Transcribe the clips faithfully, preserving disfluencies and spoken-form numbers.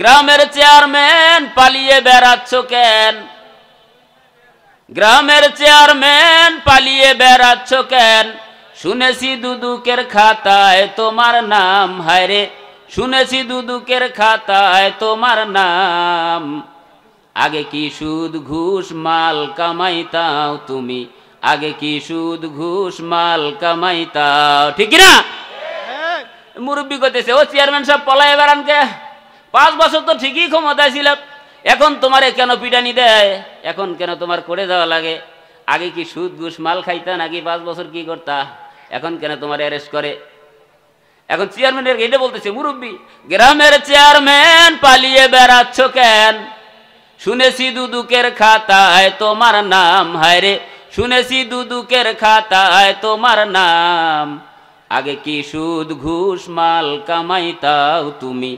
গ্রামের চেয়ারম্যান পালিয়ে বেড়াচ্ছ কেন? গ্রামের চেয়ারম্যান পালিয়ে বেড়াচ্ছ কেন? শুনেছি দুদুকের খাতায় তোমার নাম, হায়রে শুনেছি দুদুকের খাতায় তোমার নাম। আগে কি সুদ ঘুষ মাল কামাইতাও তুমি, আগে কি সুদ ঘুষ মাল কামাইতাও, ঠিক না? মুরব্বী করতেছে, ও চেয়ারম্যান সাহেব পলায় বেড়ানকে, পাঁচ বছর তো ঠিকই ক্ষমতায় ছিল, এখন তোমারে কেন পিটানি দেয়, এখন কেন তোমার করে যাওয়া লাগে? আগে কি সুদ ঘুষ মাল খাইতা, নাকি পাঁচ বছর কি করতা, এখন কেন তোমার অ্যারেস্ট করে? এখন চেয়ারম্যানের এটা বলতেছে মুরব্বী, গ্রামের চেয়ারম্যান পালিয়ে বেড়াচ্ছ কেন? শুনেছি দুদুকের খাতায় তোমার নাম, হায়রে শুনেছি দুদুকের খাতায় তোমার নাম। আগে কি সুদ ঘুষ মাল কামাইতাও তুমি,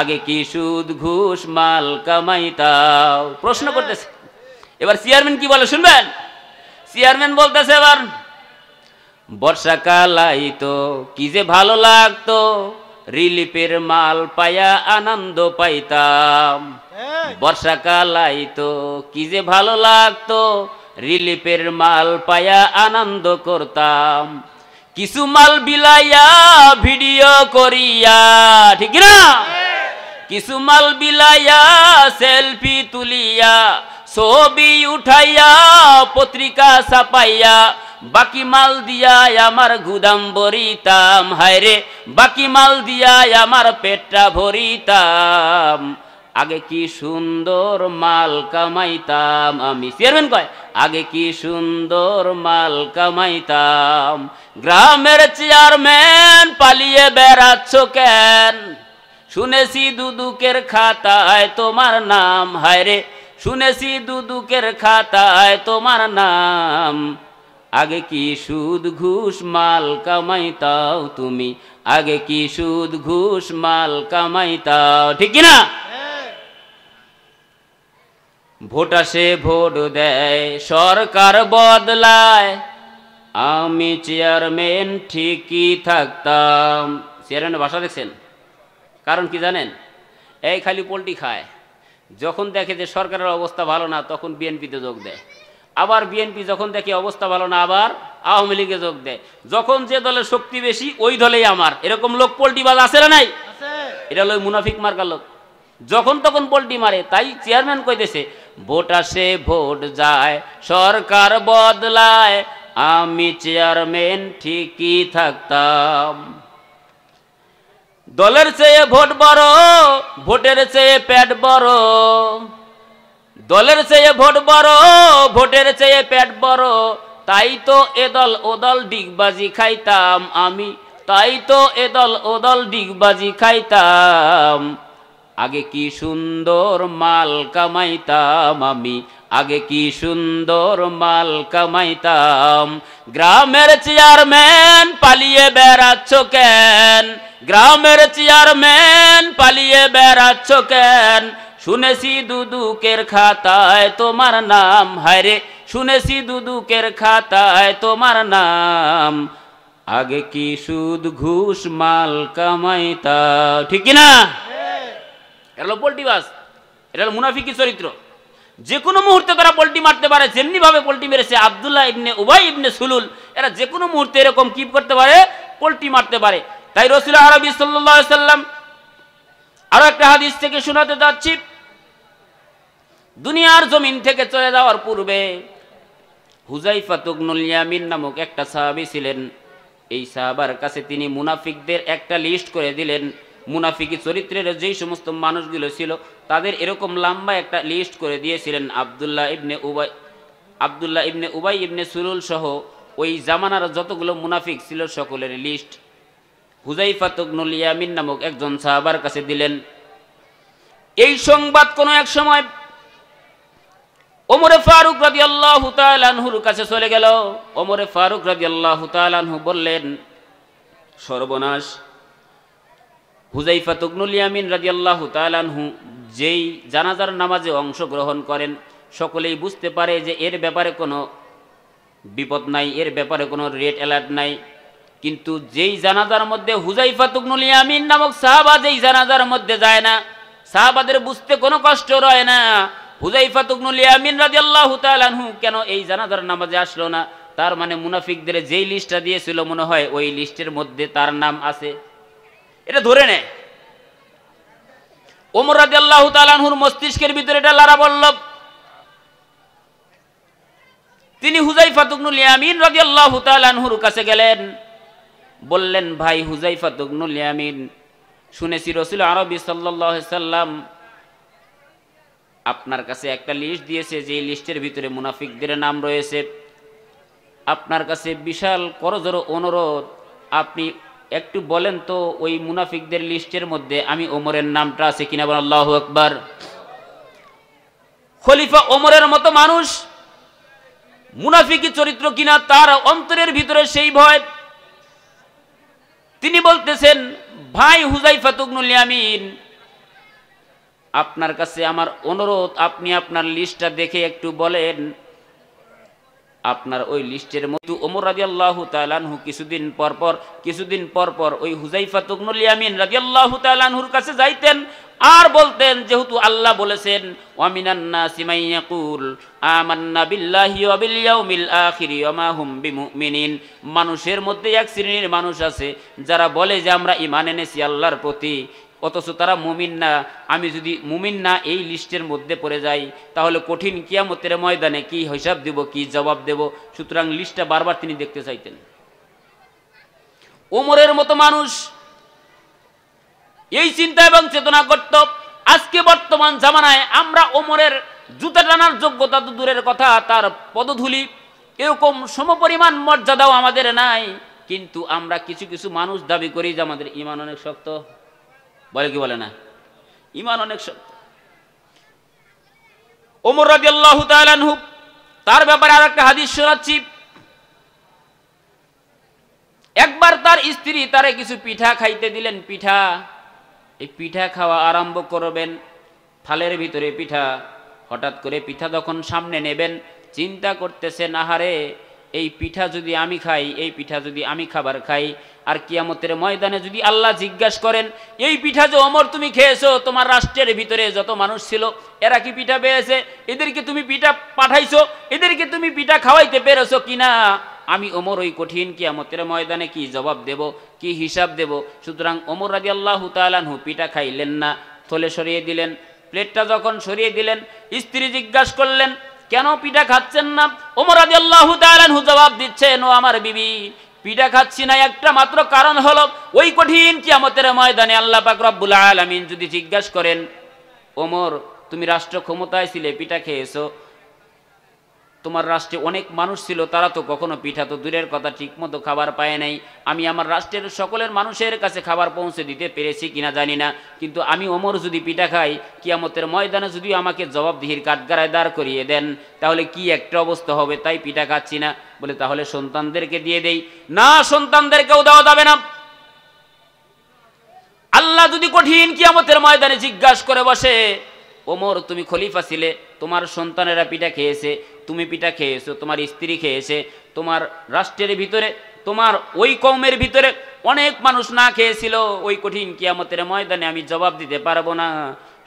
আগে কি সুদ ঘুষ মাল কামাইতাও, প্রশ্ন করতেছে। এবার চেয়ারম্যান কি বলে শুনবেন? চেয়ারম্যান বলতেছে, এবার বর্ষাকাল আইতো কি যে ভালো লাগতো, রিলিফের মাল পায়া আনন্দ পাইতাম। বর্ষাকাল আইতো কি যে ভালো লাগতো, রিলিফের মাল পায়া আনন্দ করতাম। কিছু মাল বিলাইয়া ভিডিও করিয়া, ঠিক না? কিছু মাল বিলাইয়া সেলফি তুলিয়া, ছবি উঠাইয়া পত্রিকা ছাপাইয়া, বাকি মাল দিয়া আমার গুদাম ভরিতাম, হায়রে বাকি মাল দিয়া আমার পেটটা ভরিতাম। আগে কি সুন্দর মাল কামাইতাম আমি, চেয়ারম্যান কয় আগে কি সুন্দর মাল কামাইতাম। গ্রামের চেয়ারম্যান পালিয়ে বেড়াচ্ছ কেন? শুনেছি দুদুকের খাতায় তোমার নাম, হায়রে শুনেছি দুদুকের খাতায় তোমার নাম। আগে কি সুদ ঘুষ মাল কামাইতাও তুমি, আগে কি সুদ ঘুষ মাল কামাইতাও, ঠিক না? ভোট আসে ভোট দেয়, সরকার বদলায়, আমি চেয়ারম্যান ঠিকই থাকতাম। চেয়ারম্যানের ভাষা দেখছেন? কারণ কি জানেন? এই খালি পোল্টি খায়, যখন দেখে যে সরকারের অবস্থা ভালো না তখন বিএনপিতে যোগ দেয়, আবার বিএনপি যখন দেখে অবস্থা ভালো না আবার আওয়ামী লীগে যোগ দেয়, যখন যে দলের শক্তি বেশি ওই দলেই আমার, এরকম লোক পোল্টিবাজ আছে না নাই? এটা হলো মুনাফিক মার্কা লোক, যখন তখন পোল্টি মারে। তাই চেয়ারম্যান কইতেছে, ভোট আসে ভোট যায়, সরকার বদলায়, আমি চেয়ারম্যান ঠিকই থাকতাম। দলের চেয়ে ভোট বড়, ভোটের চেয়ে পেট বড়, দলের চেয়ে ভোট বড়, ভোটের চেয়ে পেট বড়, তাই তো এদল ওদল ডিগবাজি খাইতাম আমি, তাই তো এদল ওদল ডিগবাজি খাইতাম। আগে কি সুন্দর মাল কামাইতাম আমি, আগে কি সুন্দর মাল কামাইতাম। গ্রামের চেয়ারম্যান পালিয়ে বেড়াচ্ছ কেন? গ্রামের চেয়ারম্যান পালিয়ে বেড়াচ্ছ কেন? শুনেছি দুদুকের খাতায় তোমার নাম, হায়রে শুনেছি দুদুকের খাতায় তোমার নাম। আগে কি সুদ ঘুষ মাল কামাইতাও, ঠিক না? এটা হলো পোল্টিবাজ, এটা হলো মুনাফিকি চরিত্র। যে কোনো মুহূর্তে তারা পোল্টি মারতে পারে, যেমনি ভাবে পোল্টি মেরেছে আব্দুল্লাহ ইবনে উবাই ইবনে সুলুল, এরা যে কোনো মুহূর্তে এরকম কি করতে পারে, পোল্টি মারতে পারে। তাই রাসূল আরবী সাল্লাল্লাহু আলাইহি সাল্লাম আর একটা হাদিস থেকে শোনাতে যাচ্ছি। দুনিয়ার জমিন থেকে চলে যাওয়ার পূর্বে হুযায়ফা ইবনুল ইয়ামিন নামক একটা সাহাবী ছিলেন। এই সাহাবার কাছে তিনি মুনাফিকদের একটা লিস্ট করে দিলেন, মুনাফিকি চরিত্রের যেই সমস্ত মানুষগুলো ছিল তাদের এরকম লম্বা একটা লিস্ট করে দিয়েছিলেন। আবদুল্লাহ ইবনে উবাই আবদুল্লাহ ইবনে উবাই ইবনে সুলুল সহ ওই জামানার যতগুলো মুনাফিক ছিল সকলের লিস্ট হুযায়ফা ইবনুল ইয়ামিন নামক একজন সাহাবার কাছে দিলেন। এই সংবাদ কোনো এক সময় ওমরে ফারুক রাদিয়াল্লাহু তাআলা আনহুর কাছে চলে গেল। ওমরে ফারুক রাদিয়াল্লাহু তাআলা আনহু বললেন, সর্বনাশ! হুযায়ফা ইবনুল ইয়ামিন রাদিয়াল্লাহু তাআলা আনহু যেই জানাজার নামাজে অংশগ্রহণ করেন, সকলেই বুঝতে পারে যে এর ব্যাপারে কোনো বিপদ নাই, এর ব্যাপারে কোনো রেড অ্যালার্ট নাই। কিন্তু যেই জানাজার মধ্যে হুযায়ফা ইবনুল ইয়ামিন নামক সাহাবা যেই জানাজার মধ্যে যায় না, সাহাবাদের বুঝতে কোনো কষ্ট রয় না হুযায়ফা ইবনুল ইয়ামিন রাদিয়াল্লাহু তাআলা আনহু কেন এই জানাজার নামাজে আসলো না। তার মানে মুনাফিকদের যেই লিস্টটা দিয়েছিল মনে হয় ওই লিস্টের মধ্যে তার নাম আছে, এটা ধরে নেয়। ওমর রাদিয়াল্লাহু তাআলা আনহুর মস্তিষ্কের ভিতরে এটা লারা বলল। তিনি হুযায়ফা ইবনুল ইয়ামিন রাদিয়াল্লাহু তাআলা আনহুর কাছে গেলেন, বললেন, ভাই হুযায়ফা ইবনুল ইয়ামিন, শুনেছি রাসূল আরবী সাল্লাল্লাহু আলাইহি সাল্লাম আপনার কাছে একটা লিস্ট দিয়েছে, যে লিস্টের ভিতরে মুনাফিকদের নাম রয়েছে। আপনার কাছে বিশাল করজোর অনুরোধ, আপনি একটু বলেন তো ওই মুনাফিকদের লিস্টের মধ্যে আমি ওমরের নামটা আছে কিনা। বলেন আল্লাহু আকবার। খলিফা ওমরের মতো মানুষ মুনাফিকি চরিত্র কিনা তার অন্তরের ভিতরে সেই ভয়। তিনি বলতেছেন, ভাই হুযায়ফা ইবনুল ইয়ামিন, আপনার কাছে আমার অনুরোধ, আপনি আপনার লিস্টটা দেখে একটু বলেন আপনার ওই লিস্টের মধ্যে ওমর রাদিয়াল্লাহু তাআলা আনহু কিছুদিন পর পর কিছুদিন পর পর ওই হুযায়ফা ইবনুল ইয়ামিন রাদিয়াল্লাহু তাআলা আনহুর কাছে যাইতেন আর বলতেন, যেহেতু আল্লাহ বলেছেন ওয়া মিনান নাসি মান ইয়াকুল আমান্না বিল্লাহি ওয়া বিল ইয়াউমিল আখির ওয়া মা হুম বিমুমিনিন। মানুষের মধ্যে এক শ্রেণীর মানুষ আছে যারা বলে যে আমরা ঈমান এনেছি আল্লাহর প্রতি, অথচ তারা মুমিন না। আমি যদি মুমিন না এই লিস্টের মধ্যে পড়ে যাই তাহলে কঠিন কিয়ামতের ময়দানে কি হিসাব দেব, কি জবাব দেব। সুতরাং লিস্টটা বারবার তিনি দেখতে চাইতেন। ওমরের মতো মানুষ এই চিন্তা এবং চেতনা করত। আজকে বর্তমান জামানায় আমরা ওমরের জুতা টানার যোগ্যতা তো দূরের কথা, তার পদধূলি এরকম সমপরিমাণ মর্যাদাও আমাদের নাই। কিন্তু আমরা কিছু কিছু মানুষ দাবি করি যে আমাদের ঈমান অনেক শক্ত, বলে কি বলে না, ঈমান অনেক শক্ত। ওমর রাদিয়াল্লাহু তাআলা আনহু, তার ব্যাপারে আর একটা হাদিস শোনাচ্ছি। একবার তার স্ত্রী তারে কিছু পিঠা খাইতে দিলেন। পিঠা, এই পিঠা খাওয়া আরম্ভ করবেন, থালের ভিতরে পিঠা। হঠাৎ করে পিঠা যখন সামনে নেবেন, চিন্তা করতেছেন, আহারে এই পিঠা যদি আমি খাই, এই পিঠা যদি আমি খাবার খাই, আর কিয়ামতের ময়দানে যদি আল্লাহ জিজ্ঞাসা করেন এই পিঠা যে ওমর তুমি খেয়েছো, তোমার রাষ্ট্রের ভিতরে যত মানুষ ছিল এরা কি পিঠা পেয়েছে, এদেরকে তুমি পিঠা পাঠাইছো, এদেরকে তুমি পিঠা খাওয়াইতে পেরেছো কিনা, আমি ওমর ওই কঠিন কিয়ামতের ময়দানে কি জবাব দেব, কি হিসাব দেব। সুতরাং ওমর রাদিয়াল্লাহু তাআলা আনহু পিঠা খাইলেন না, থলে সরিয়ে দিলেন। প্লেটটা যখন সরিয়ে দিলেন, স্ত্রী জিজ্ঞাসা করলেন কেন পিঠা খাচ্ছেন না। ওমর রাদিয়াল্লাহু তাআলা আনহু জবাব দিচ্ছেন, ও আমার বিবি, পিঠা খাচ্ছি না একটা মাত্র কারণ হলো ওই কঠিন কিয়ামতের ময়দানে আল্লাহ পাক রব্বুল আলামিন যদি জিজ্ঞাসা করেন ওমর তুমি রাষ্ট্র ক্ষমতায় ছিলে, পিঠা খেয়েছো, তোমার রাষ্ট্রে অনেক মানুষ ছিল, তারা তো কখনো পিঠা তো দূরের কথা ঠিকমতো খাবার পায় নাই। আমি আমার রাষ্ট্রের সকলের মানুষের কাছে খাবার পৌঁছে দিতে পেরেছি কিনা জানি না, কিন্তু আমি ওমর যদি পিঠা খাই, কিয়ামতের ময়দানে যদি আমাকে জবাবদিহির কাঠগড়ায় দাঁড় করিয়ে দেন তাহলে কি একটা অবস্থা হবে, তাই পিঠা খাচ্ছি না। বলে তাহলে সন্তানদেরকে দিয়ে দেই। না, সন্তানদেরকেও দেওয়া যাবে না। আল্লাহ যদি কঠিন কিয়ামতের ময়দানে জিজ্ঞাসা করে বসে ওমর তুমি খলিফা ছিলে, তোমার সন্তানেরা পিঠা খেয়েছে, তুমি পিঠা খেয়েছো, তোমার স্ত্রী খেয়েছে, তোমার রাষ্ট্রের ভিতরে তোমার ওই কওমের ভিতরে অনেক মানুষ না খেয়েছিল, ওই কঠিন কিয়ামতের ময়দানে আমি জবাব দিতে পারবো না।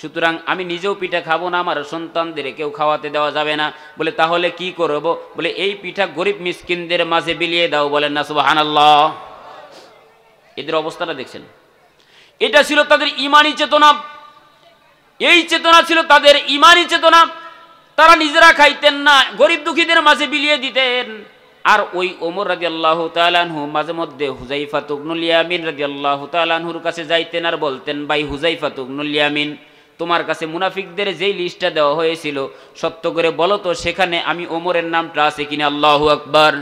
সুতরাং আমি নিজেও পিঠা খাবো না, আমার সন্তানদের কেউ খাওয়াতে দেওয়া যাবে না। বলে তাহলে কি করব। বলে এই পিঠা গরিব মিসকিনদের মাঝে বিলিয়ে দাও। বলেন না সুবহানাল্লাহ। এদের অবস্থাটা দেখছেন, এটা ছিল তাদের ঈমানি চেতনা। এই চেতনা ছিল তাদের ঈমানি চেতনা। তারা নিজেরা খাইতেন না, গরিব দুঃখীদের মাঝে বিলিয়ে দিতেন। আর ওই ওমর রাদিয়াল্লাহু তাআলা আনহু মাঝে মধ্যে হুযায়ফা ইবনুল ইয়ামিন রাদিয়াল্লাহু তাআলা আনহুর কাছে যাইতেন আর বলতেন, ভাই হুযায়ফা ইবনুল ইয়ামিন, তোমার কাছে মুনাফিকদের যেই লিস্টটা দেওয়া হয়েছিল সত্য করে বলো তো সেখানে আমি ওমরের নামটা আছে কিনা। আল্লাহু আকবার।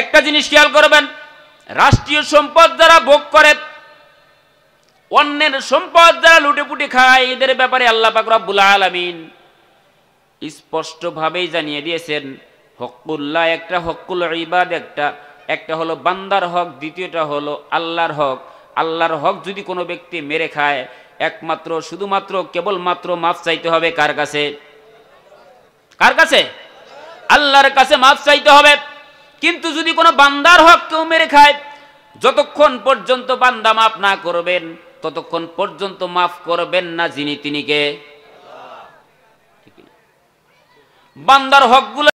একটা জিনিস খেয়াল করবেন, রাষ্ট্রীয় সম্পদ যারা ভোগ করে, অন্যের সম্পদ যারা লুটেপুটে খায়, এদের ব্যাপারে আল্লাহ পাক রব্বুল আলামিন স্পষ্টভাবেই জানিয়ে দিয়েছেন, হকুল্লাহ একটা, হকুল ইবাদ একটা। একটা হলো বান্দার হক, দ্বিতীয়টা হলো আল্লাহর হক। আল্লাহর হক যদি কোনো ব্যক্তি মেরে খায়, একমাত্র শুধুমাত্র কেবলমাত্র মাফ চাইতে হবে। কার কাছে? কার কাছে? আল্লাহর কাছে মাফ চাইতে হবে। কিন্তু যদি কোনো বান্দার হক কেউ মেরে খায়, যতক্ষণ পর্যন্ত বান্দা মাফ না করবেন ততক্ষণ পর্যন্ত মাফ করবেন না যিনি, তিনি কে? বান্দার হকগুলো